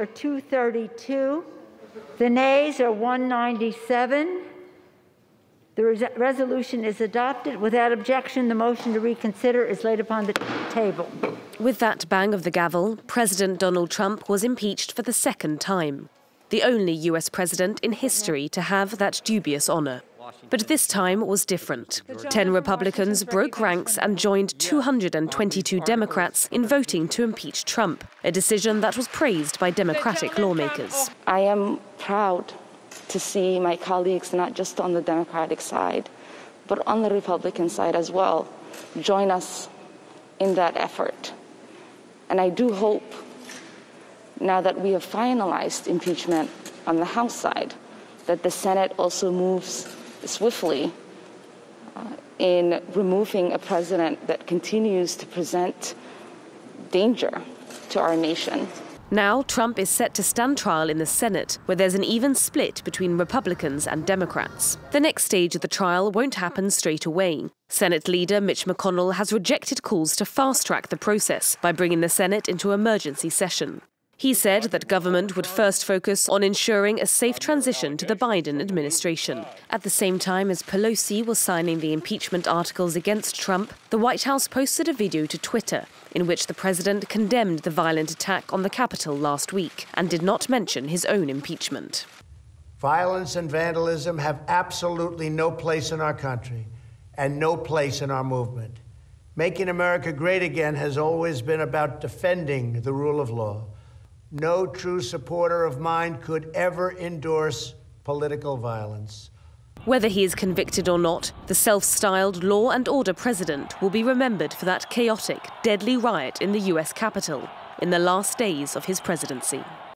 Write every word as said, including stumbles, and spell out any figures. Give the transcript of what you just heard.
are two thirty-two. The nays are one ninety-seven. The res resolution is adopted. Without objection, the motion to reconsider is laid upon the table. With that bang of the gavel, President Donald Trump was impeached for the second time, the only U S president in history to have that dubious honor. But this time was different. Ten Republicans broke ranks and joined two hundred twenty-two Democrats in voting to impeach Trump, a decision that was praised by Democratic lawmakers. I am proud to see my colleagues, not just on the Democratic side, but on the Republican side as well, join us in that effort. And I do hope, now that we have finalized impeachment on the House side, that the Senate also moves swiftly uh, in removing a president that continues to present danger to our nation. Now, Trump is set to stand trial in the Senate, where there's an even split between Republicans and Democrats. The next stage of the trial won't happen straight away. Senate leader Mitch McConnell has rejected calls to fast-track the process by bringing the Senate into emergency session. He said that government would first focus on ensuring a safe transition to the Biden administration. At the same time as Pelosi was signing the impeachment articles against Trump, the White House posted a video to Twitter in which the president condemned the violent attack on the Capitol last week and did not mention his own impeachment. Violence and vandalism have absolutely no place in our country and no place in our movement. Making America great again has always been about defending the rule of law. No true supporter of mine could ever endorse political violence. Whether he is convicted or not, the self-styled law and order president will be remembered for that chaotic, deadly riot in the U S Capitol in the last days of his presidency.